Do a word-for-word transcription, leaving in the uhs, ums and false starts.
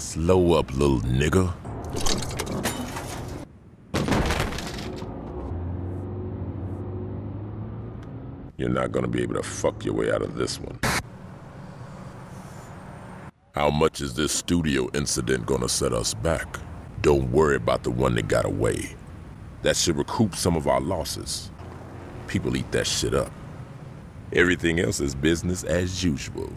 Slow up, little nigga. You're not gonna be able to fuck your way out of this one. How much is this studio incident gonna set us back? Don't worry about the one that got away. That should recoup some of our losses. People eat that shit up. Everything else is business as usual.